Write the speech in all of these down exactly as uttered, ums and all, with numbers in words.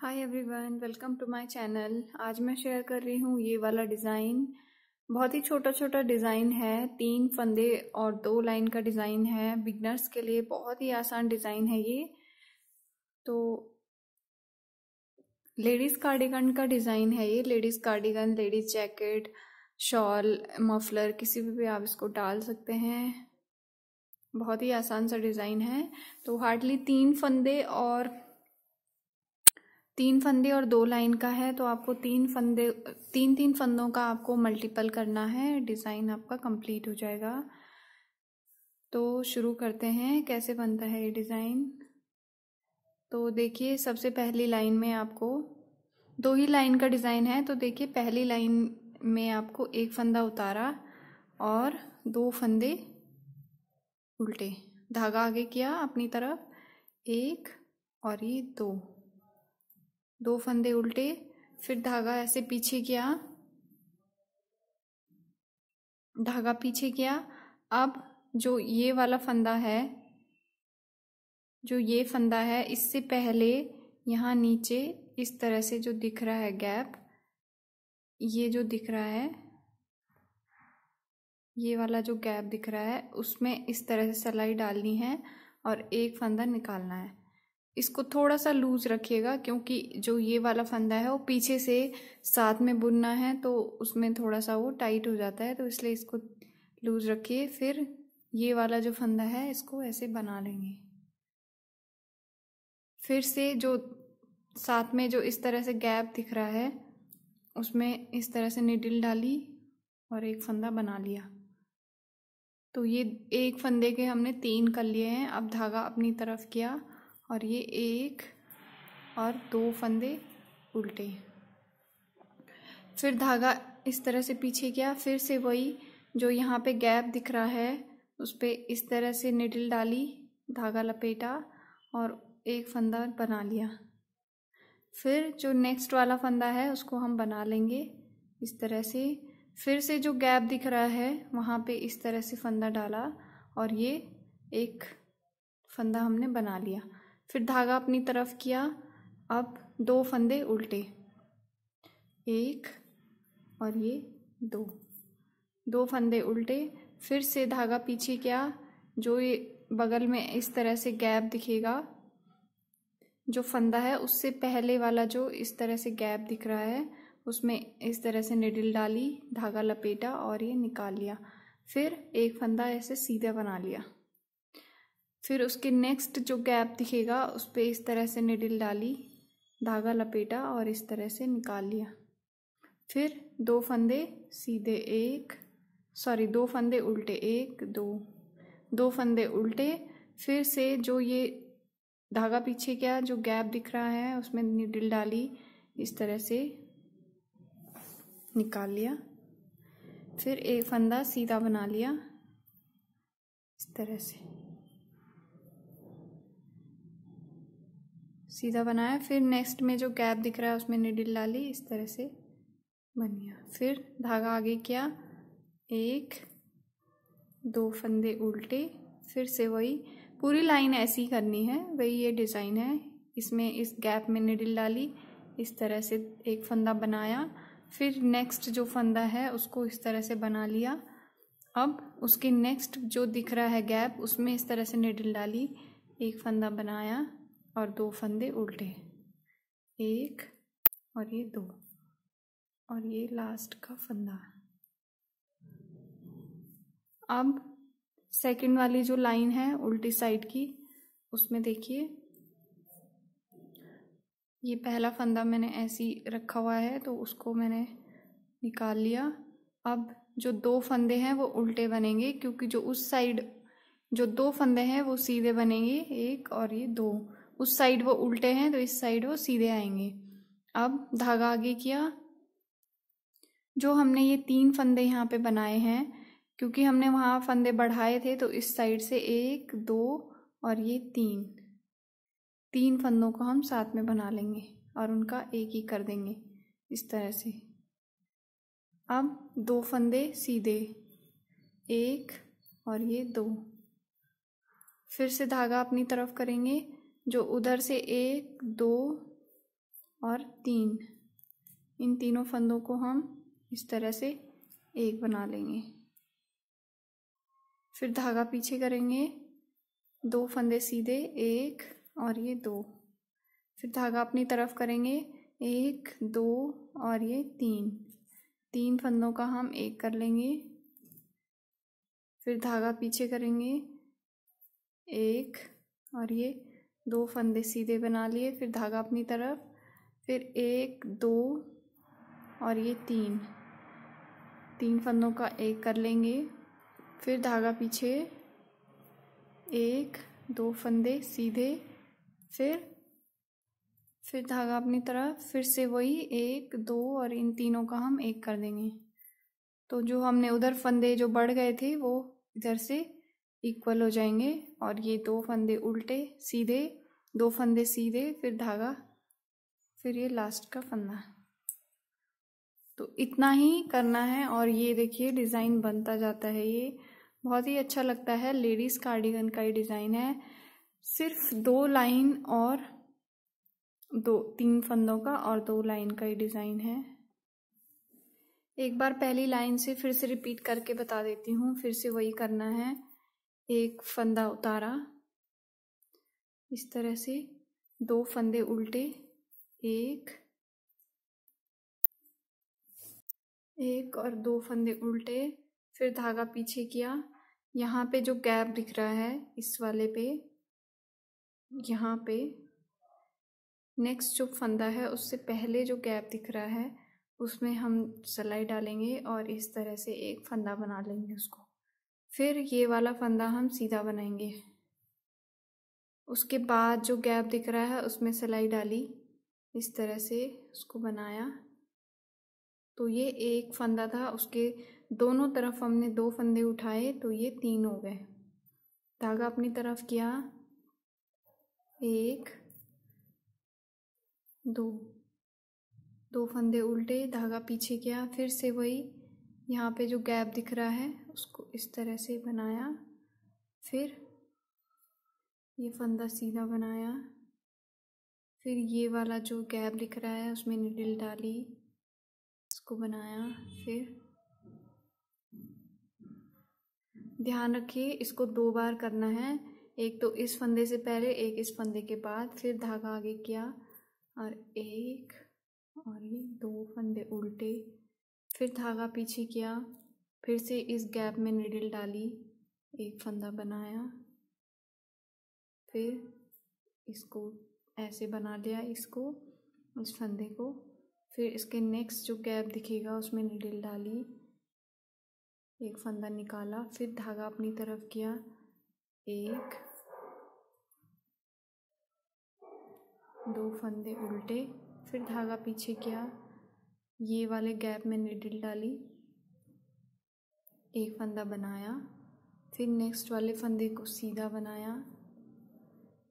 Hi everyone, welcome to my channel. आज मैं share कर रही हूँ ये वाला डिज़ाइन। बहुत ही छोटा छोटा डिज़ाइन है, तीन फंदे और दो लाइन का डिज़ाइन है। बिगनर्स के लिए बहुत ही आसान डिज़ाइन है ये। तो लेडीज़ कार्डिगन का डिज़ाइन है ये। Ladies cardigan, ladies jacket, shawl, muffler, किसी भी, भी आप इसको डाल सकते हैं। बहुत ही आसान सा डिज़ाइन है। तो हार्डली तीन फंदे और तीन फंदे और दो लाइन का है। तो आपको तीन फंदे तीन तीन फंदों का आपको मल्टीपल करना है, डिज़ाइन आपका कंप्लीट हो जाएगा। तो शुरू करते हैं कैसे बनता है ये डिज़ाइन। तो देखिए, सबसे पहली लाइन में आपको दो ही लाइन का डिज़ाइन है। तो देखिए, पहली लाइन में आपको एक फंदा उतारा और दो फंदे उल्टे, धागा आगे किया अपनी तरफ, एक और ये दो दो फंदे उल्टे, फिर धागा ऐसे पीछे किया, धागा पीछे किया। अब जो ये वाला फंदा है, जो ये फंदा है, इससे पहले यहाँ नीचे इस तरह से जो दिख रहा है गैप, ये जो दिख रहा है, ये वाला जो गैप दिख रहा है, उसमें इस तरह से सलाई डालनी है और एक फंदा निकालना है। इसको थोड़ा सा लूज रखिएगा क्योंकि जो ये वाला फंदा है वो पीछे से साथ में बुनना है, तो उसमें थोड़ा सा वो टाइट हो जाता है, तो इसलिए इसको लूज रखिए। फिर ये वाला जो फंदा है इसको ऐसे बना लेंगे। फिर से जो साथ में जो इस तरह से गैप दिख रहा है उसमें इस तरह से निडल डाली और एक फंदा बना लिया। तो ये एक फंदे के हमने तीन कर लिए हैं। अब धागा अपनी तरफ किया और ये एक और दो फंदे उल्टे, फिर धागा इस तरह से पीछे किया। फिर से वही जो यहाँ पे गैप दिख रहा है उस पे इस तरह से निडल डाली, धागा लपेटा और एक फंदा बना लिया। फिर जो नेक्स्ट वाला फंदा है उसको हम बना लेंगे इस तरह से। फिर से जो गैप दिख रहा है वहाँ पे इस तरह से फंदा डाला और ये एक फंदा हमने बना लिया। फिर धागा अपनी तरफ किया। अब दो फंदे उल्टे, एक और ये दो दो फंदे उल्टे, फिर से धागा पीछे किया। जो ये बगल में इस तरह से गैप दिखेगा, जो फंदा है उससे पहले वाला जो इस तरह से गैप दिख रहा है उसमें इस तरह से निडल डाली, धागा लपेटा और ये निकाल लिया। फिर एक फंदा ऐसे सीधा बना लिया। फिर उसके नेक्स्ट जो गैप दिखेगा उस पर इस तरह से निडल डाली, धागा लपेटा और इस तरह से निकाल लिया। फिर दो फंदे सीधे, एक सॉरी दो फंदे उल्टे, एक दो दो फंदे उल्टे, फिर से जो ये धागा पीछे क्या, जो गैप दिख रहा है उसमें निडल डाली, इस तरह से निकाल लिया। फिर एक फंदा सीधा बना लिया इस तरह से, सीधा बनाया। फिर नेक्स्ट में जो गैप दिख रहा है उसमें निडल डाली, इस तरह से बन गया। फिर धागा आगे किया, एक दो फंदे उल्टे, फिर से वही पूरी लाइन ऐसी करनी है, वही ये डिज़ाइन है। इसमें इस गैप में निडल डाली, इस तरह से एक फंदा बनाया। फिर नेक्स्ट जो फंदा है उसको इस तरह से बना लिया। अब उसके नेक्स्ट जो दिख रहा है गैप उसमें इस तरह से निडल डाली, एक फंदा बनाया और दो फंदे उल्टे, एक और ये दो और ये लास्ट का फंदा। अब सेकंड वाली जो लाइन है उल्टी साइड की, उसमें देखिए ये पहला फंदा मैंने ऐसी रखा हुआ है तो उसको मैंने निकाल लिया। अब जो दो फंदे हैं वो उल्टे बनेंगे क्योंकि जो उस साइड जो दो फंदे हैं वो सीधे बनेंगे, एक और ये दो। उस साइड वो उल्टे हैं तो इस साइड वो सीधे आएंगे। अब धागा आगे किया। जो हमने ये तीन फंदे यहाँ पे बनाए हैं, क्योंकि हमने वहाँ फंदे बढ़ाए थे, तो इस साइड से एक दो और ये तीन तीन फंदों को हम साथ में बना लेंगे और उनका एक ही कर देंगे इस तरह से। अब दो फंदे सीधे, एक और ये दो, फिर से धागा अपनी तरफ करेंगे। जो उधर से एक दो और तीन, इन तीनों फंदों को हम इस तरह से एक बना लेंगे। फिर धागा पीछे करेंगे, दो फंदे सीधे, एक और ये दो। फिर धागा अपनी तरफ करेंगे, एक दो और ये तीन, तीन फंदों का हम एक कर लेंगे। फिर धागा पीछे करेंगे, एक और ये दो फंदे सीधे बना लिए। फिर धागा अपनी तरफ, फिर एक दो और ये तीन, तीन फंदों का एक कर लेंगे। फिर धागा पीछे, एक दो फंदे सीधे, फिर फिर धागा अपनी तरफ, फिर से वही एक दो और इन तीनों का हम एक कर देंगे। तो जो हमने उधर फंदे जो बढ़ गए थे वो इधर से इक्वल हो जाएंगे। और ये दो फंदे उल्टे सीधे, दो फंदे सीधे, फिर धागा, फिर ये लास्ट का फंदा। तो इतना ही करना है और ये देखिए डिज़ाइन बनता जाता है। ये बहुत ही अच्छा लगता है, लेडीज़ कार्डिगन का ये डिज़ाइन है। सिर्फ दो लाइन और दो तीन फंदों का और दो लाइन का ये डिज़ाइन है। एक बार पहली लाइन से फिर से रिपीट करके बता देती हूँ। फिर से वही करना है, एक फंदा उतारा इस तरह से, दो फंदे उल्टे, एक एक और दो फंदे उल्टे। फिर धागा पीछे किया, यहाँ पे जो गैप दिख रहा है इस वाले पे, यहाँ पे नेक्स्ट जो फंदा है उससे पहले जो गैप दिख रहा है उसमें हम सिलाई डालेंगे और इस तरह से एक फंदा बना लेंगे उसको। फिर ये वाला फंदा हम सीधा बनाएंगे, उसके बाद जो गैप दिख रहा है उसमें सिलाई डाली, इस तरह से उसको बनाया। तो ये एक फंदा था, उसके दोनों तरफ हमने दो फंदे उठाए तो ये तीन हो गए। धागा अपनी तरफ किया, एक दो, दो फंदे उल्टे, धागा पीछे किया, फिर से वही यहाँ पे जो गैप दिख रहा है उसको इस तरह से बनाया। फिर ये फंदा सीधा बनाया, फिर ये वाला जो गैप दिख रहा है उसमें नीडल डाली, इसको बनाया। फिर ध्यान रखिए इसको दो बार करना है, एक तो इस फंदे से पहले, एक इस फंदे के बाद। फिर धागा आगे किया और एक और ये दो फंदे उल्टे, फिर धागा पीछे किया, फिर से इस गैप में नीडल डाली, एक फंदा बनाया। फिर इसको ऐसे बना दिया, इसको इस फंदे को। फिर इसके नेक्स्ट जो गैप दिखेगा उसमें नीडल डाली, एक फंदा निकाला। फिर धागा अपनी तरफ किया, एक दो फंदे उल्टे, फिर धागा पीछे किया, ये वाले गैप में नीडल डाली, एक फंदा बनाया। फिर नेक्स्ट वाले फंदे को सीधा बनाया।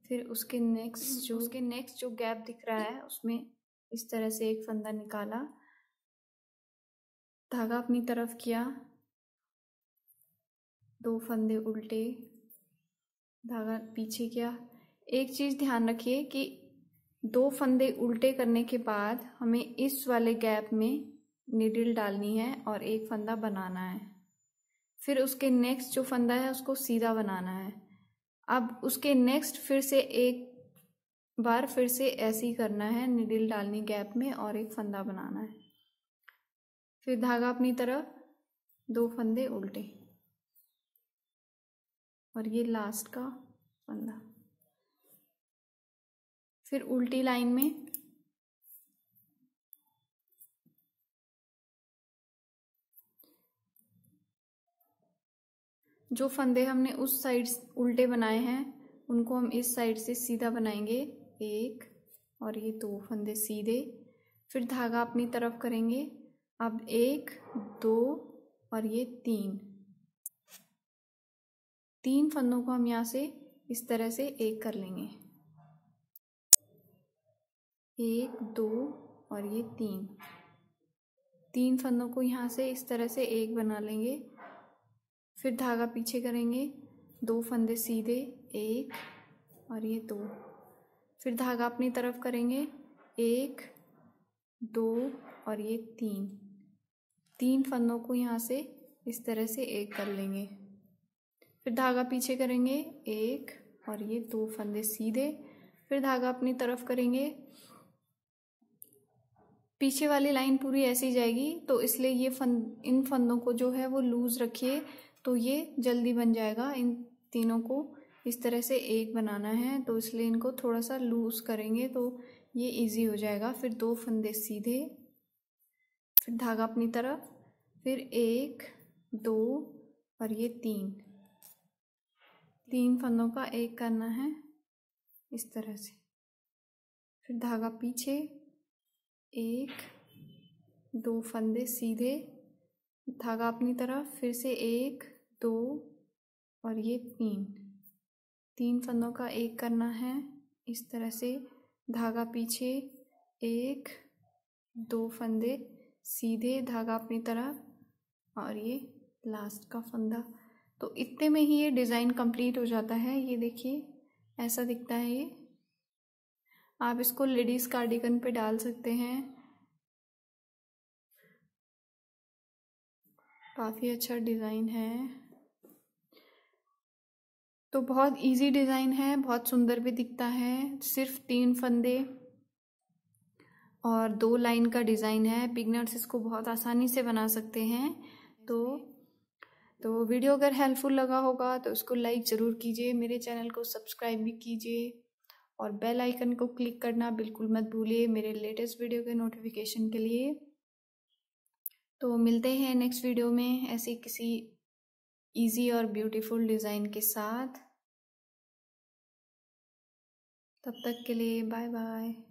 फिर उसके नेक्स्ट जो उसके नेक्स्ट जो गैप दिख रहा है उसमें इस तरह से एक फंदा निकाला, धागा अपनी तरफ किया, दो फंदे उल्टे, धागा पीछे किया। एक चीज़ ध्यान रखिए कि दो फंदे उल्टे करने के बाद हमें इस वाले गैप में नीडल डालनी है और एक फंदा बनाना है। फिर उसके नेक्स्ट जो फंदा है उसको सीधा बनाना है। अब उसके नेक्स्ट फिर से एक बार फिर से ऐसे ही करना है, नीडल डालनी गैप में और एक फंदा बनाना है। फिर धागा अपनी तरफ, दो फंदे उल्टे और ये लास्ट का फंदा। फिर उल्टी लाइन में जो फंदे हमने उस साइड उल्टे बनाए हैं उनको हम इस साइड से सीधा बनाएंगे, एक और ये दो फंदे सीधे। फिर धागा अपनी तरफ करेंगे, अब एक दो और ये तीन, तीन फंदों को हम यहाँ से इस तरह से एक कर लेंगे, एक दो और ये तीन, तीन फंदों को यहाँ से इस तरह से एक बना लेंगे। फिर धागा पीछे करेंगे, दो फंदे सीधे, एक और ये दो। फिर धागा अपनी तरफ करेंगे, एक दो और ये तीन, तीन फंदों को यहाँ से इस तरह से एक कर लेंगे। फिर धागा पीछे करेंगे एक और ये दो फंदे सीधे, फिर धागा अपनी तरफ करेंगे। पीछे वाली लाइन पूरी ऐसी जाएगी तो इसलिए ये फंद इन फंदों को जो है वो लूज रखिए तो ये जल्दी बन जाएगा। इन तीनों को इस तरह से एक बनाना है तो इसलिए इनको थोड़ा सा लूज करेंगे तो ये इजी हो जाएगा। फिर दो फंदे सीधे, फिर धागा अपनी तरफ, फिर एक दो और ये तीन, तीन फंदों का एक करना है इस तरह से। फिर धागा पीछे, एक दो फंदे सीधे, धागा अपनी तरफ, फिर से एक दो और ये तीन, तीन फंदों का एक करना है इस तरह से। धागा पीछे, एक दो फंदे सीधे, धागा अपनी तरफ और ये लास्ट का फंदा। तो इतने में ही ये डिज़ाइन कंप्लीट हो जाता है। ये देखिए ऐसा दिखता है ये। आप इसको लेडीज़ कार्डिगन पे डाल सकते हैं, काफ़ी अच्छा डिज़ाइन है। तो बहुत इजी डिज़ाइन है, बहुत सुंदर भी दिखता है। सिर्फ तीन फंदे और दो लाइन का डिज़ाइन है। बिगिनर्स इसको बहुत आसानी से बना सकते हैं। तो तो वीडियो अगर हेल्पफुल लगा होगा तो उसको लाइक ज़रूर कीजिए, मेरे चैनल को सब्सक्राइब भी कीजिए और बेल आइकन को क्लिक करना बिल्कुल मत भूलिए मेरे लेटेस्ट वीडियो के नोटिफिकेशन के लिए। तो मिलते हैं नेक्स्ट वीडियो में ऐसी किसी इजी और ब्यूटीफुल डिज़ाइन के साथ। तब तक के लिए बाय बाय।